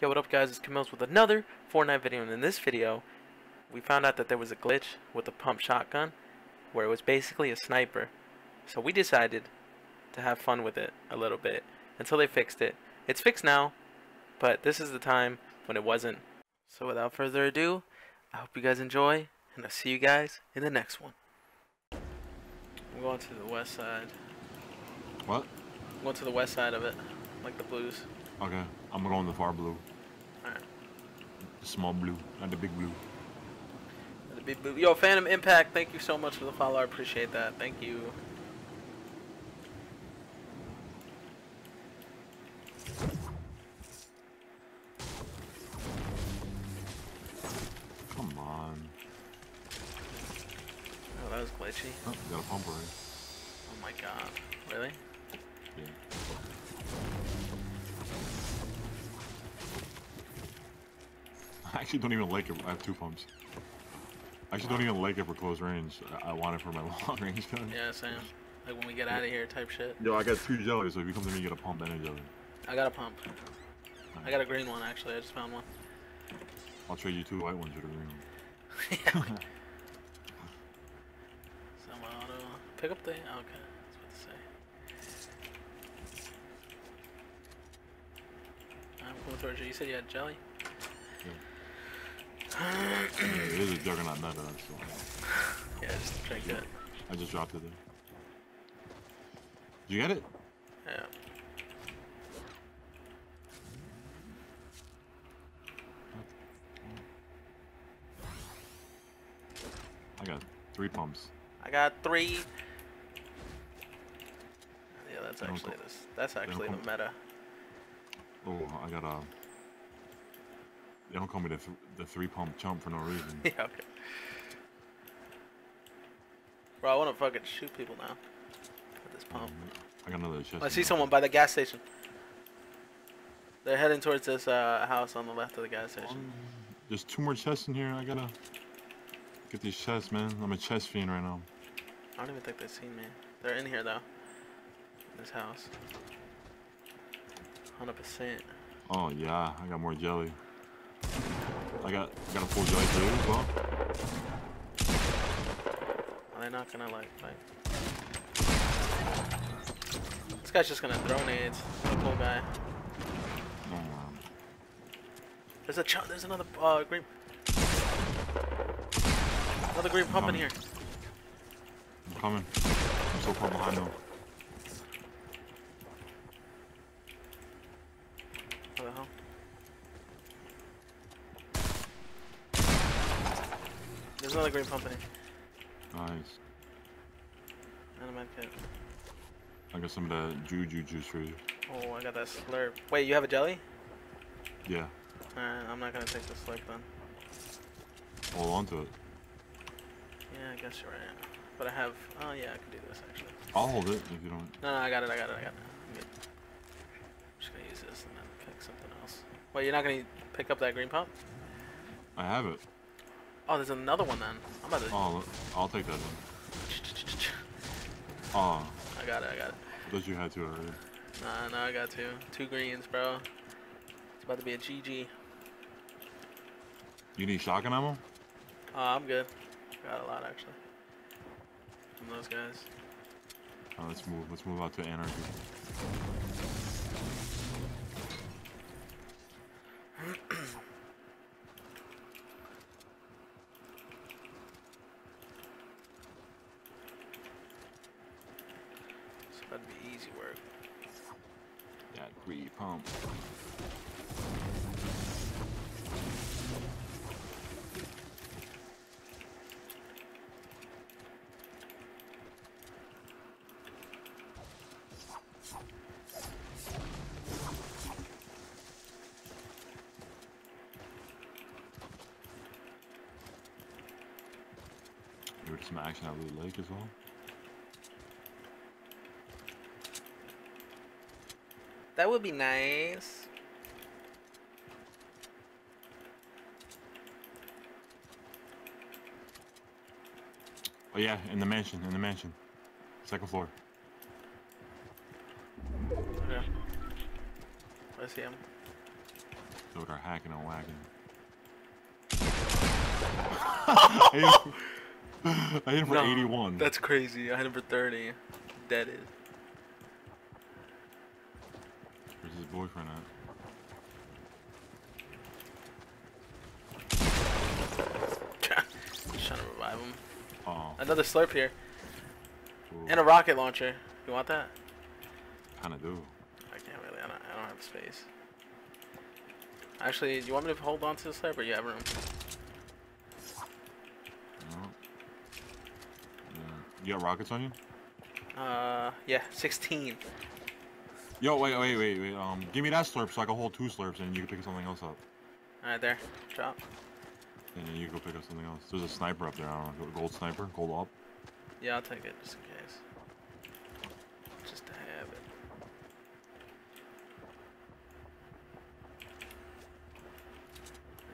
Yo, what up guys, it's Camillez with another Fortnite video, and in this video we found out that there was a glitch with the pump shotgun where it was basically a sniper. So we decided to have fun with it a little bit until they fixed it. It's fixed now, but this is the time when it wasn't. So without further ado, I hope you guys enjoy, and I'll see you guys in the next one. I'm going to the west side. What? I'm going to the west side of it, like the blues. Okay, I'm going the far blue. Alright. The small blue, not the big blue. The big blue. Yo, Phantom Impact, thank you so much for the follow. I appreciate that. Thank you. Come on. Oh, that was glitchy. Oh, you got a pump already. Oh my god. Really? Yeah. I actually don't even like it. I have two pumps. I actually don't even like it for close range. I want it for my long range gun. Yeah, same. Like when we get out of here type shit. Yo, I got two jellies, so if you come to me, you get a pump and a jelly. I got a pump. Right. I got a green one, actually. I just found one. I'll trade you two white ones with a green one. Some auto. Pick up the... Okay. That's what to say. I'm coming towards you. You said you had jelly? Yeah. It is a juggernaut meta, so. Yeah, just check that. I just dropped it there. Did you get it? Yeah. I got three pumps. I got three. Yeah, that's actually this. That's actually the meta. Oh, I got a. They don't call me the three-pump chump for no reason. Yeah, okay. Bro, I want to fucking shoot people now. With this pump. I got another chest. I see someone by the gas station. They're heading towards this house on the left of the gas station. There's two more chests in here. I gotta get these chests, man. I'm a chest fiend right now. I don't even think they've seen me. They're in here, though. In this house. 100%. Oh, yeah. I got more jelly. I got a full joint for you as well. Are they not gonna like fight? This guy's just gonna throw nades. The cool guy. There's a there's another green. Another green pump in here. I'm coming. I'm so far behind though. What the hell? There's another green pump in here. Nice. And a med kit. I got some of that juju juice for you. Oh, I got that slurp. Wait, you have a jelly? Yeah. Alright, I'm not gonna take the slurp then. Hold on to it. Yeah, I guess you're right. But I have... Oh yeah, I can do this actually. I'll hold it if you don't... No, no, I got it. I'm good. I'm just gonna use this and then pick something else. Wait, you're not gonna pick up that green pump? I have it. Oh, there's another one then. I'm about to... Oh, I'll take that one. Oh. I got it. But you had to already. Nah, I got two. Two greens, bro. It's about to be a GG. You need shotgun ammo? I'm good. Got a lot, actually. From those guys. Oh, let's move. Let's move out to Anarchy. That'd be easy work. That green pump. There was some action I really like as well. That would be nice. Oh yeah, in the mansion. Second floor. Yeah. I see him. killed our hack and a wagon. I hit him for 81. That's crazy. I hit him for 30. Dead it. Where's his boyfriend at? Just trying to revive him. Oh. Another slurp here. Ooh. And a rocket launcher. You want that? Kinda do. I can't really. I don't have space. Actually, do you want me to hold on to the slurp or you have room? You got rockets on you? Yeah, 16. Yo, wait. Give me that slurp so I can hold two slurps and you can pick something else up. Alright, there. Drop. And then you can go pick up something else. There's a sniper up there. I don't know. Gold sniper? Gold op? Yeah, I'll take it just in case. Just to have it.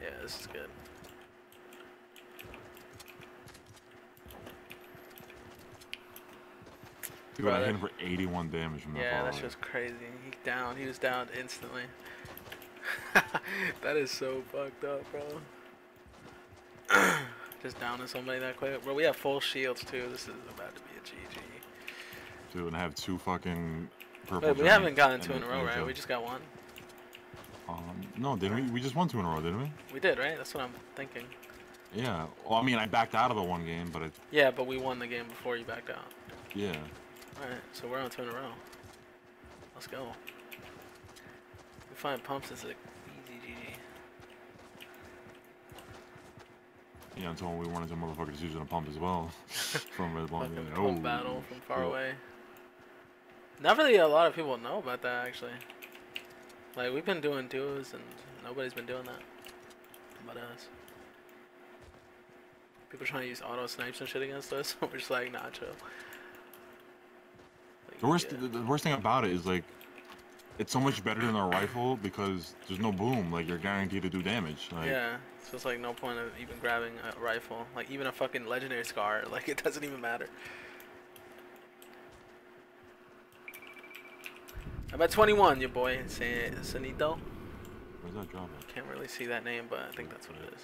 Yeah, this is good. Dude, I hit him for 81 damage from that ball. Yeah, that shit was crazy. He was down instantly. That is so fucked up, bro. Just downing somebody that quick. Bro, we have full shields too. This is about to be a GG. Dude, and I have two fucking purple. Wait, we haven't gotten two in a row, right? We just got one. No, didn't we? We just won two in a row, didn't we? We did, right? That's what I'm thinking. Yeah. Well, I mean, I backed out of the one game, but yeah, but we won the game before you backed out. Yeah. Alright, so we're on two in a row. Let's go. We find pumps, it's like easy GG. Yeah, until we wanted to motherfuckers using a pump as well. From Red Blonde. Like pump battle from far away. Not really a lot of people know about that, actually. Like, we've been doing duos and nobody's been doing that. But us. People trying to use auto snipes and shit against us. We're just like, nah, chill. The worst thing about it is, like, it's so much better than a rifle because there's no boom. Like, you're guaranteed to do damage. Like, yeah, so it's like no point of even grabbing a rifle. Like, even a fucking legendary scar. Like, it doesn't even matter. I'm at 21, your boy, Sanito. Where's that drop at? Can't really see that name, but I think that's what it is.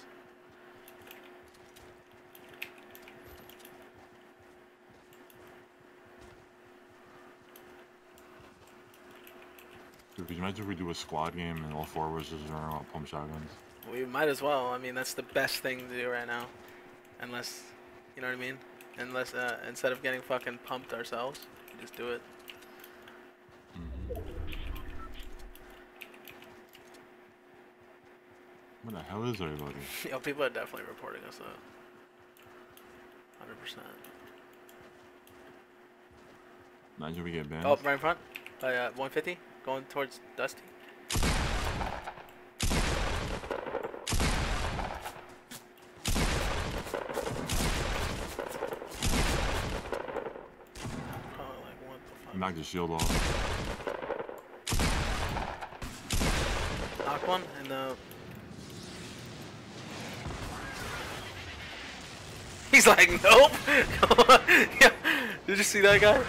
Could you imagine if we do a squad game and all four of us just run out pump shotguns? We might as well. I mean, that's the best thing to do right now. Unless, you know what I mean? Unless, instead of getting fucking pumped ourselves, we just do it. Mm-hmm. Where the hell is everybody? Yo, people are definitely reporting us though. 100%. Imagine we get banned. Oh, right in front? 150? Going towards Dusty. Knock the shield off. Knock one and he's like, nope. Yeah. Did you see that guy?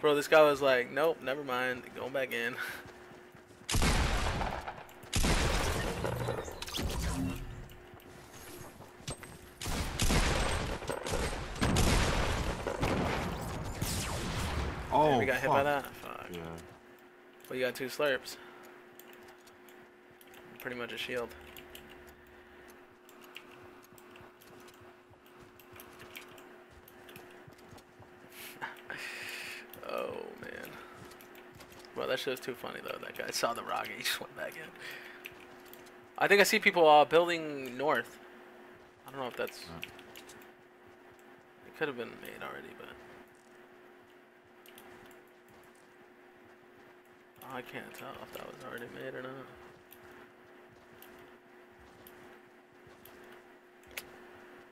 Bro, this guy was like, nope, never mind, going back in. Oh, man, we got hit by that? Fuck. Yeah. Well, you got two slurps. Pretty much a shield. Well, that shit was too funny though. That guy saw the rocket, he just went back in. I think I see people building north. I don't know if that's. No. It could have been made already, but. Oh, I can't tell if that was already made or not.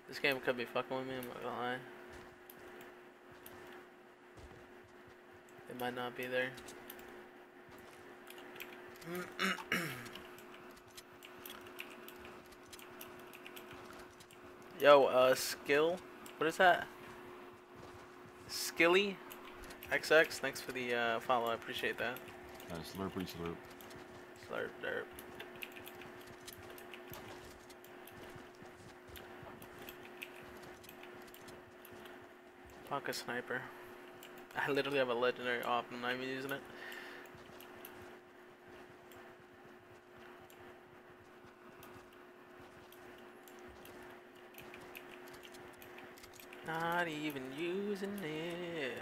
This game could be fucking with me, I'm not gonna lie. It might not be there. Yo, skill. What is that? Skilly XX. Thanks for the follow. I appreciate that. Slurp, re-slurp. Slurp, derp. Fuck a sniper. I literally have a legendary op and I'm not even using it. Not even using it.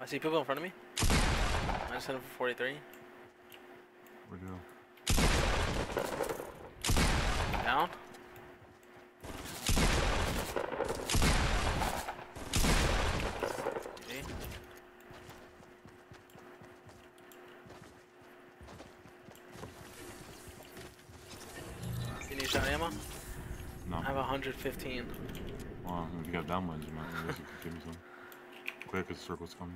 I see people in front of me. I just hit him for 43. Where'd you go? Down. You need shot ammo? No. I have 115. Wow, if you got that much, man, you can give me some. Clear, because the circle's coming.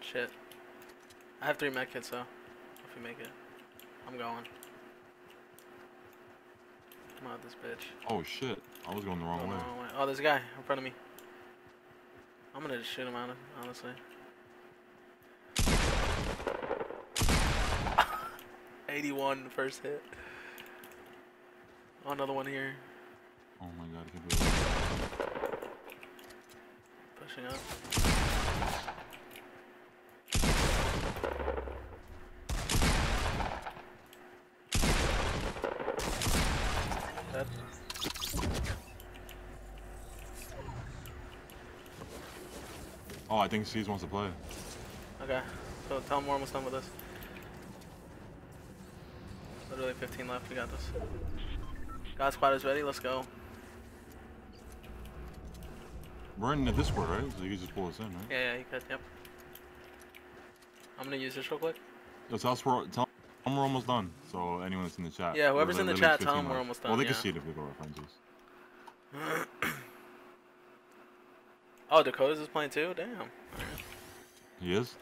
Shit. I have 3 medkits, though. If we make it. I'm going. I'm out this bitch. Oh, shit. I was going the wrong way. Oh, there's a guy in front of me. I'm gonna just shoot him out, honestly. First hit. Oh, another one here. Oh my god, I can't believe it. Pushing up. Dead. Oh, I think C's wants to play. Okay, so tell him we're almost done with this. Literally 15 left, we got this. God squad is ready, let's go. We're in the Discord, right? So you can just pull us in, right? Yeah, you could, yep. I'm gonna use this real quick. Yo, tell them we're almost done, so anyone that's in the chat. Yeah, whoever's in the chat, tell them we're almost done. Well, they can see it if we go references. Oh, Dakotas is playing too? Damn. Right. He is?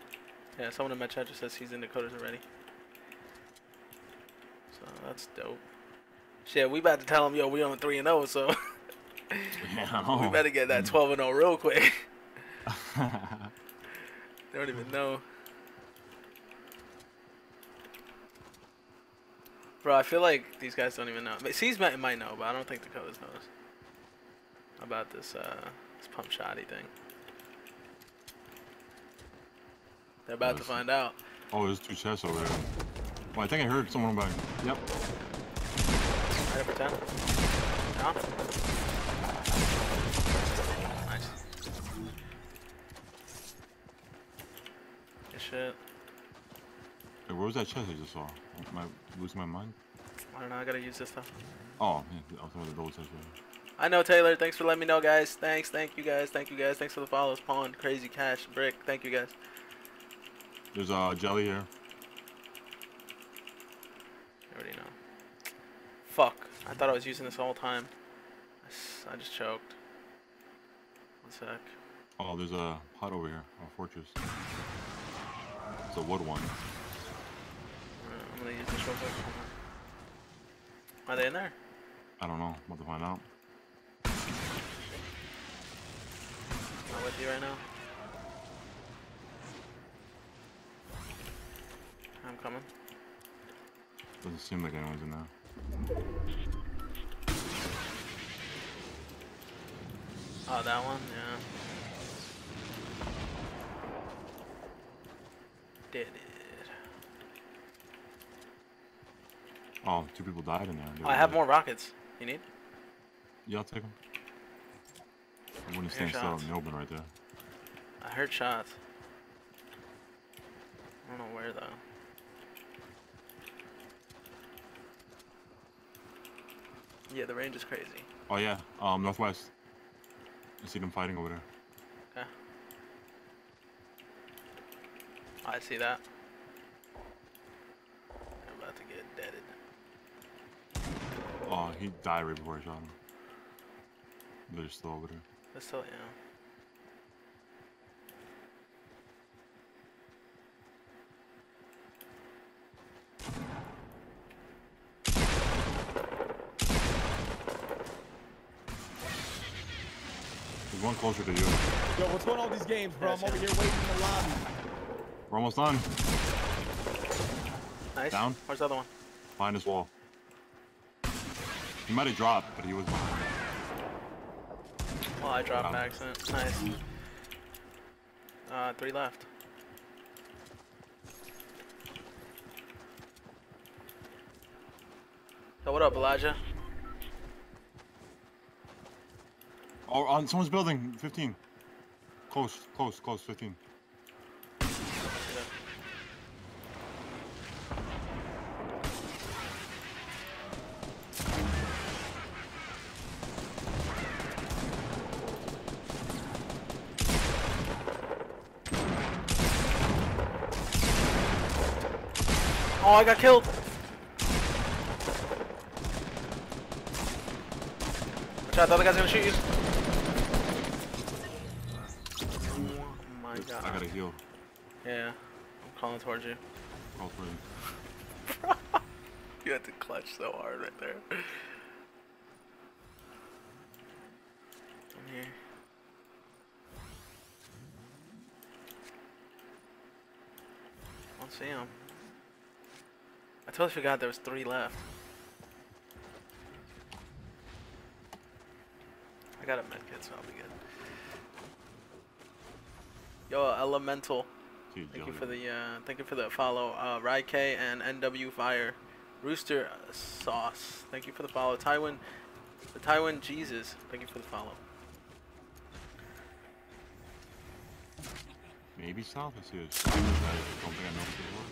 Yeah, someone in my chat just says he's in Dakotas already. That's dope. Shit, we about to tell them, yo, we on 3-0, so yeah, we better get that 12-0 real quick. They don't even know. Bro, I feel like these guys don't even know. But C's might know, but I don't think Dakotas knows about this pump shotty thing. They're about to find out. Oh, there's 2 chests over there. Well, I think I heard someone about it. Yep. Right over 10. Down. Nice. Good shit. Hey, where was that chest I just saw? Am I losing my mind? I don't know, I gotta use this stuff. Oh, man, I was talking about the gold chest right. I know, Taylor, thanks for letting me know, guys. Thanks, thank you guys. Thanks for the follows, Pawn, Crazy Cash, Brick, thank you guys. There's Jelly here. Already know. Fuck. I thought I was using this all the time. I just choked. One sec. Oh, there's a hut over here. A fortress. It's a wood one. I'm gonna use this real quick. Are they in there? I don't know. I'm about to find out. I'm not with you right now. I'm coming. Doesn't seem like anyone's in there. Oh, that one? Yeah. Did it. Oh, 2 people died in there. Oh, I have more rockets. You need? Yeah, I'll take them. I wouldn't stand still in the open right there. I heard shots. I don't know where, though. Yeah, the range is crazy. Oh yeah, northwest. I see them fighting over there. Okay. I see that. I'm about to get deaded. Oh, he died right before I shot him. They're still over there. They're still, yeah. One closer to you. Yo, what's going on with these games, bro? I'm over here waiting in the lobby. We're almost done. Nice. Down. Where's the other one? Behind his wall. He might have dropped, but he was behind. Well, I dropped by accident. Nice. Three left. Yo, what up, Elijah? Oh, on someone's building, 15. Close, 15. Oh, I got killed. Watch out, the other guy's gonna shoot you. Oh my god. I gotta heal. Yeah, I'm calling towards you. Call for you. You had to clutch so hard right there. I'm here. I don't see him. I totally forgot there was 3 left. I got a medkit, so I'll be good. Yo, Elemental. Thank you for the follow. Ryk and NW Fire. Rooster Sauce. Thank you for the follow. Tywin. The Tywin Jesus. Thank you for the follow. Maybe South is here. I don't think I know if they were.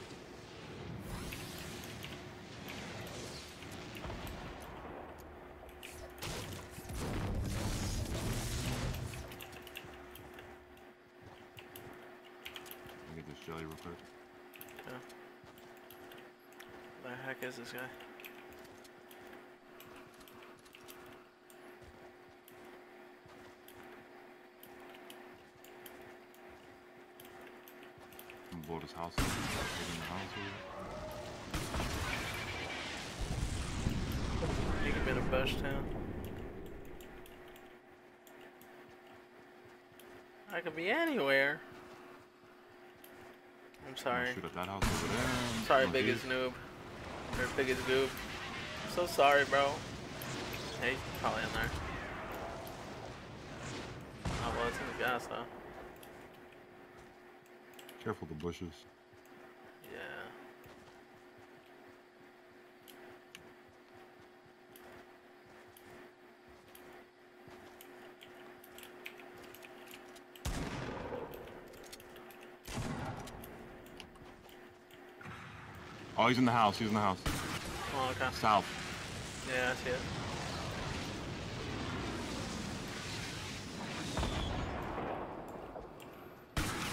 Is this guy? I'm bored his house. You can be the best town. I could be anywhere. I'm sorry. Shoot at that house over there. I'm sorry, oh, biggest noob. Your biggest goof. I'm so sorry, bro. Hey, he's probably in there. Oh, well, it's in the gas, though. Careful the bushes. Yeah. Oh, he's in the house, Oh, okay. South. Yeah, I see it.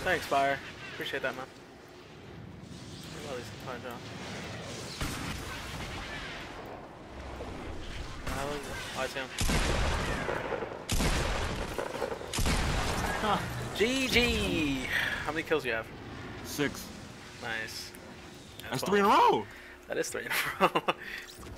Thanks, Fire. Appreciate that, man. Well, he's fine job. Oh, I see him. Huh. GG! How many kills do you have? 6. Nice. That's 3 in a row! That is 3 in a row.